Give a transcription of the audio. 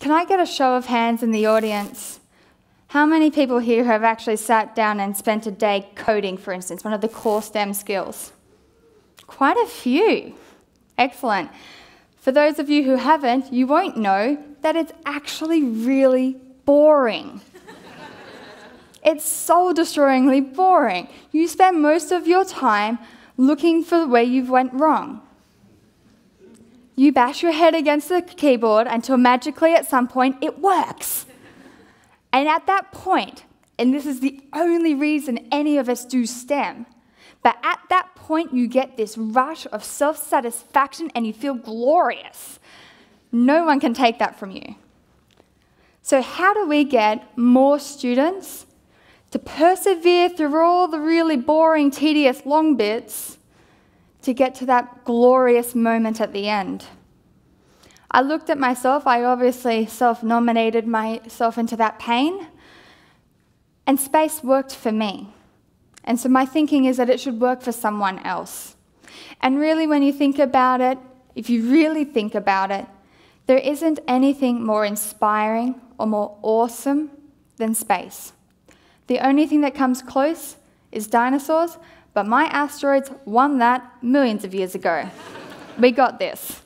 Can I get a show of hands in the audience? How many people here have actually sat down and spent a day coding, for instance, one of the core STEM skills? Quite a few. Excellent. For those of you who haven't, you won't know that it's actually really boring. It's soul-destroyingly boring. You spend most of your time looking for where you went wrong. You bash your head against the keyboard until magically at some point it works. And at that point, and this is the only reason any of us do STEM, but at that point you get this rush of self-satisfaction and you feel glorious. No one can take that from you. So how do we get more students to persevere through all the really boring, tedious, long bits to get to that glorious moment at the end? I looked at myself. I obviously self-nominated myself into that pain. And space worked for me. And so my thinking is that it should work for someone else. And really, when you think about it, if you really think about it, there isn't anything more inspiring or more awesome than space. The only thing that comes close is dinosaurs, but my asteroids won that millions of years ago. We got this.